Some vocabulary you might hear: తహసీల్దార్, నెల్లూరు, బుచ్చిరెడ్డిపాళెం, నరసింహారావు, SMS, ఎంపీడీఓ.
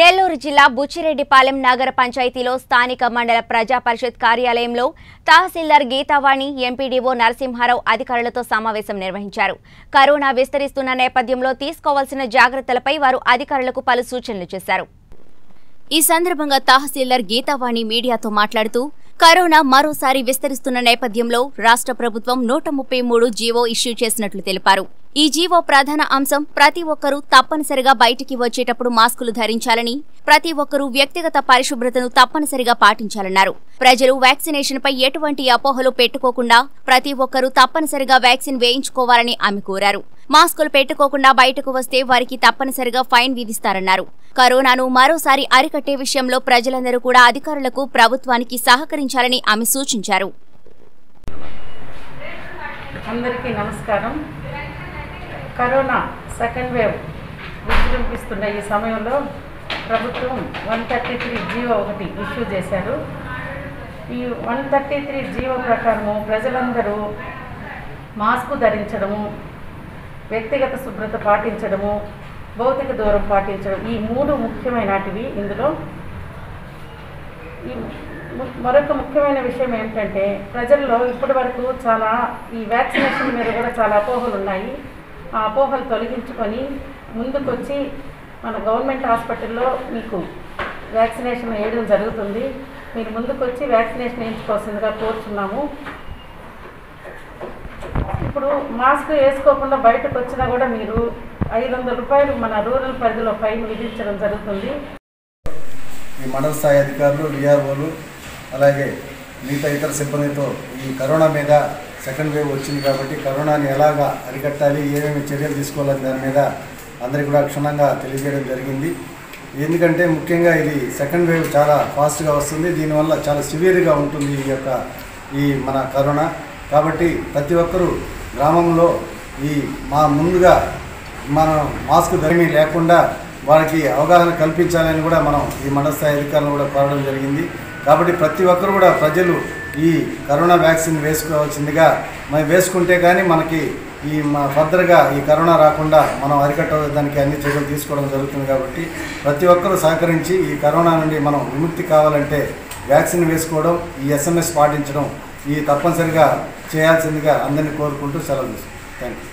నెల్లూరు జిల్లా బుచ్చిరెడ్డిపాళెం నగర పంచాయతీలో స్థానిక మండల ప్రజా పరిషత్ కార్యాలయంలో తహసీల్దార్ గీతావాణి, ఎంపీడీఓ నరసింహారావు అధికారులతో సమావేశం నిర్వహించారు. కరోనా విస్తరిస్తున్న నేపథ్యంలో తీసుకోవాల్సిన జాగ్రత్తలపై వారు అధికారులకు పలు సూచనలు చేశారు. ఈ సందర్భంగా తహసీల్దార్ గీతావాణి మీడియాతో మాట్లాడుతూ, కరోనా మరోసారి విస్తరిస్తున్న నేపథ్యంలో రాష్ట్ర ప్రభుత్వం 133 జీవో ఇష్యూ చేసినట్లు తెలిపారు. ఈ జీవో ప్రధాన అంశం ప్రతి ఒక్కరూ తప్పనిసరిగా బయటికి వచ్చేటప్పుడు మాస్కులు ధరించాలని, ప్రతి ఒక్కరూ వ్యక్తిగత పరిశుభ్రతను తప్పనిసరిగా పాటించాలన్నారు. ప్రజలు వ్యాక్సినేషన్ పై ఎటువంటి అపోహలు పెట్టుకోకుండా ప్రతి ఒక్కరూ తప్పనిసరిగా వ్యాక్సిన్ వేయించుకోవాలని ఆమె కోరారు. మాస్కులు పెట్టుకోకుండా బయటకు వస్తే వారికి తప్పనిసరిగా ఫైన్ విధిస్తారన్నారు. కరోనాను మరోసారి అరికట్టే విషయంలో ప్రజలందరూ కూడా అధికారులకు, ప్రభుత్వానికి సహకరించాలని ఆమె సూచించారు. అందరికీ నమస్కారం. కరోనా సెకండ్ వేవ్ విజృంభిస్తున్న ఈ సమయంలో ప్రభుత్వం 133 జీవో ఒకటి ఇష్యూ చేశారు. ఈ 133 జీవో ప్రకారము ప్రజలందరూ మాస్కు ధరించడము, వ్యక్తిగత శుభ్రత పాటించడము, భౌతిక దూరం పాటించడం, ఈ 3 ముఖ్యమైనటివి ఇందులో. ఈ మరొక ముఖ్యమైన విషయం ఏంటంటే, ప్రజల్లో ఇప్పటి వరకు చాలా ఈ వ్యాక్సినేషన్ మీద కూడా చాలా అపోహలు ఉన్నాయి. ఆ అపోహలు తొలగించుకొని ముందుకొచ్చి మన గవర్నమెంట్ హాస్పిటల్లో మీకు వ్యాక్సినేషన్ వేయడం జరుగుతుంది. మీరు ముందుకొచ్చి వ్యాక్సినేషన్ వేయించుకోవాల్సిందిగా కోరుతున్నాము. ఇప్పుడు మాస్క్ వేసుకోకుండా బయటకు వచ్చినా కూడా మీరు 500 రూపాయలు మన రూరల్ పరిధిలో ఫైన్ విధించడం జరుగుతుంది. ఈ మండల స్థాయి అధికారులు, విఆర్ఓలు, అలాగే మిగతా ఇతర సిబ్బందితో ఈ కరోనా మీద సెకండ్ వేవ్ వచ్చింది కాబట్టి కరోనాని ఎలాగా అరికట్టాలి, ఏమేమి చర్యలు తీసుకోవాలని దాని మీద అందరికీ కూడా క్షుణ్ణంగా తెలియజేయడం జరిగింది. ఎందుకంటే ముఖ్యంగా ఇది సెకండ్ వేవ్ చాలా ఫాస్ట్గా వస్తుంది. దీనివల్ల చాలా సివియర్గా ఉంటుంది ఈ మన కరోనా. కాబట్టి ప్రతి ఒక్కరూ గ్రామంలో ముందుగా మనం మాస్క్ ధరిమి లేకుండా వాళ్ళకి అవగాహన కల్పించాలని కూడా మనం ఈ మండల స్థాయి అధికారులను కూడా కోరడం జరిగింది. కాబట్టి ప్రతి ఒక్కరు కూడా ప్రజలు ఈ కరోనా వ్యాక్సిన్ వేసుకోవాల్సిందిగా, మనం వేసుకుంటే కానీ మనకి ఈ ఫర్దర్గా ఈ కరోనా రాకుండా మనం అరికట్టడానికి అన్ని చర్యలు తీసుకోవడం జరుగుతుంది. కాబట్టి ప్రతి ఒక్కరూ సహకరించి ఈ కరోనా నుండి మనం విముక్తి కావాలంటే వ్యాక్సిన్ వేసుకోవడం, ఈ SMS పాటించడం ఈ తప్పనిసరిగా చేయాల్సిందిగా అందరినీ కోరుకుంటూ సెలవు తీసుకుంటాం. Thank you.